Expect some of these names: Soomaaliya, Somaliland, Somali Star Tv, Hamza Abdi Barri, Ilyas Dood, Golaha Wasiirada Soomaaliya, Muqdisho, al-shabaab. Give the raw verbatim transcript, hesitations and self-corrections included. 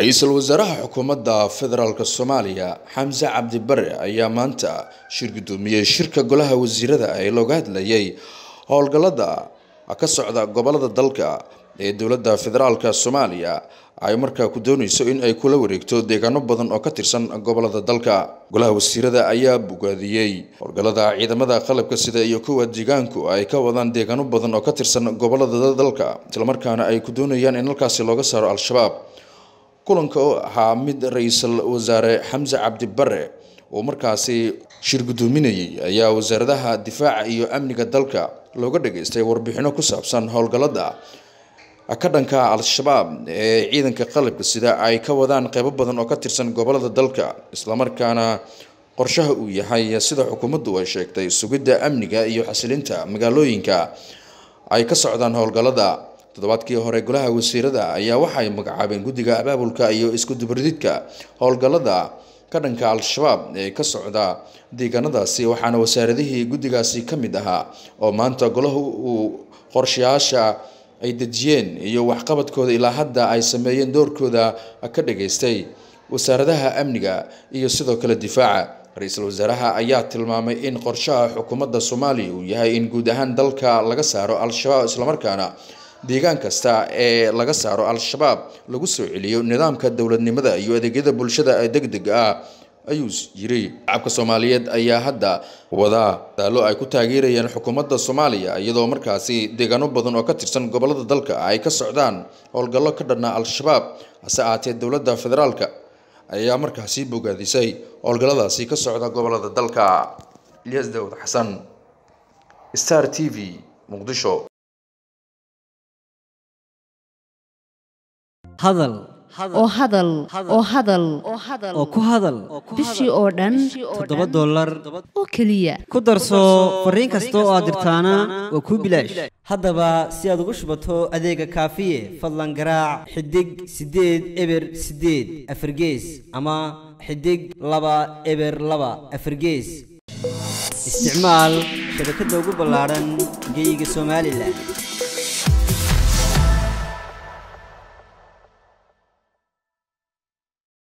رئيس الوزراء حكومة فدرالك الصوماليا حمزة عبدي بري أيا مانتا شركدومية شركة قولها وزيرة أي لوغاد ليي هولغالدا أكسعدا قبالدا دالكا ee dawladda federaalka Soomaaliya ay markaa ku doonayso in ay kula wareegto deegaano badan oo ka tirsan gobolada dalka. Golaha wasiirada ayaa bugaadiyay howlgallada ciidamada qalabka sida iyo kuwa deegaanku ay ka wadaan deegaano badan oo ka tirsan gobolada dalka, isla markaana ay ku doonayaan in halkaas looga saaro al-shabaab. Kulanka waxaa mid ra'iisul wasaare Hamza Abdi Barri oo markaasi shirgudoominayay ayaa wasaaradaha difaaca iyo amniga dalka looga dhageystay warbixino ku saabsan howlgallada akadanka al-shabaab ee ciidanka qalabka sida ay ka wadaan qayb badan oo ka tirsan gobolada dalka, isla markaana qorshaha uu yahay sida xukuumaddu ay sheegtay sugidda amniga iyo xasilinta magaalooyinka ay ka socdaan howlgallada. Toddobaadkii hore golaha wasiirada ayaa waxay magacaabeen guddiga abaabulka iyo isku dubrididka howlgallada kadanka al-shabaab ee ka socda deegaanadaasi, waxaana wasaaradihii guddigaasi ka mid ahaa oo maanta golaha uu qorshayaasha ay dadjeen iyo waxqabadkooda ilaa hadda ay sameeyeen doorkooda ka dhageystay wasaaradaha amniga iyo sidoo kale difaaca. Ra'iisul wasaaraha ayaa tilmaamay in qorshaha xukuumadda Soomaaliya uu yahay in guud ahaan dalka laga saaro al-shabaab, isla markaana deegaan kasta ee laga saaro al-shabaab lagu soo celiyo nidaamka dawladnimada iyo adeegyada bulshada ee degdeg ah. ayuu yiri shacabka Soomaaliyeed ayaa hadda wada dadaalo ay ku taageerayaan xukuumadda Soomaaliya, iyadoo markaasi deegaano badan oo ka tirsan gobolada dalka ay ka socdaan howlgallo ka dhanna al-shabaab. Hase ahaatee, dawladda federaalka ayaa markaasi bogaadisay howlgalladaasi ka socda gobolada dalka. Ilyas Dood Xasan, Star T V, Muqdisho. Hadal oo hadal oo hadal oo ku hadal bishii oo dhan todoba dollar oo kaliya ku darso fariin kasta oo aad dirtaana waa ku bilaash. Haddaba si aad ugu shubato adeega kaafiye, fadlan garaac xidig sideed eber sideed afar gees ama xidig laba eber laba afar gees. Isticmaal shabakadda ugu ballaaran Geyga Somaliland.